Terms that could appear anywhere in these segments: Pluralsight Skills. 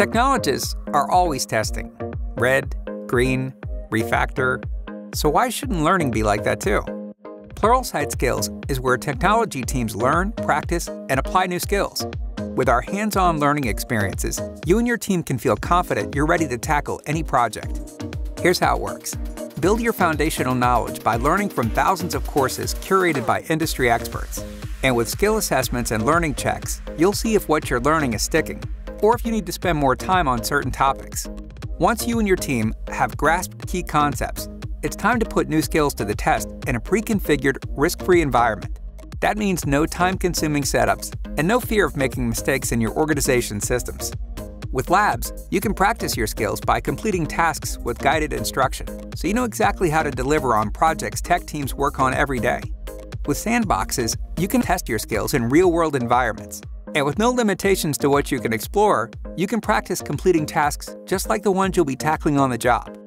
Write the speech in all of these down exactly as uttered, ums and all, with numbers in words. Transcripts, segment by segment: Technologists are always testing. Red, green, refactor. So why shouldn't learning be like that too? Pluralsight Skills is where technology teams learn, practice, and apply new skills. With our hands-on learning experiences, you and your team can feel confident you're ready to tackle any project. Here's how it works. Build your foundational knowledge by learning from thousands of courses curated by industry experts. And with skill assessments and learning checks, you'll see if what you're learning is sticking, or if you need to spend more time on certain topics. Once you and your team have grasped key concepts, it's time to put new skills to the test in a pre-configured, risk-free environment. That means no time-consuming setups and no fear of making mistakes in your organization's systems. With labs, you can practice your skills by completing tasks with guided instruction, so you know exactly how to deliver on projects tech teams work on every day. With sandboxes, you can test your skills in real-world environments. And with no limitations to what you can explore, you can practice completing tasks just like the ones you'll be tackling on the job.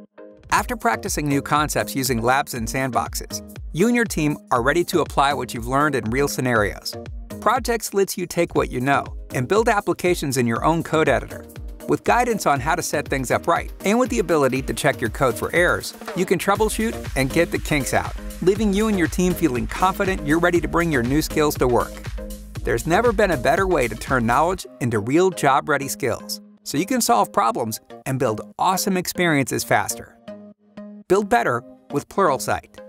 After practicing new concepts using labs and sandboxes, you and your team are ready to apply what you've learned in real scenarios. Projects lets you take what you know and build applications in your own code editor. With guidance on how to set things up right, and with the ability to check your code for errors, you can troubleshoot and get the kinks out, leaving you and your team feeling confident you're ready to bring your new skills to work. There's never been a better way to turn knowledge into real job-ready skills, so you can solve problems and build awesome experiences faster. Build better with Pluralsight.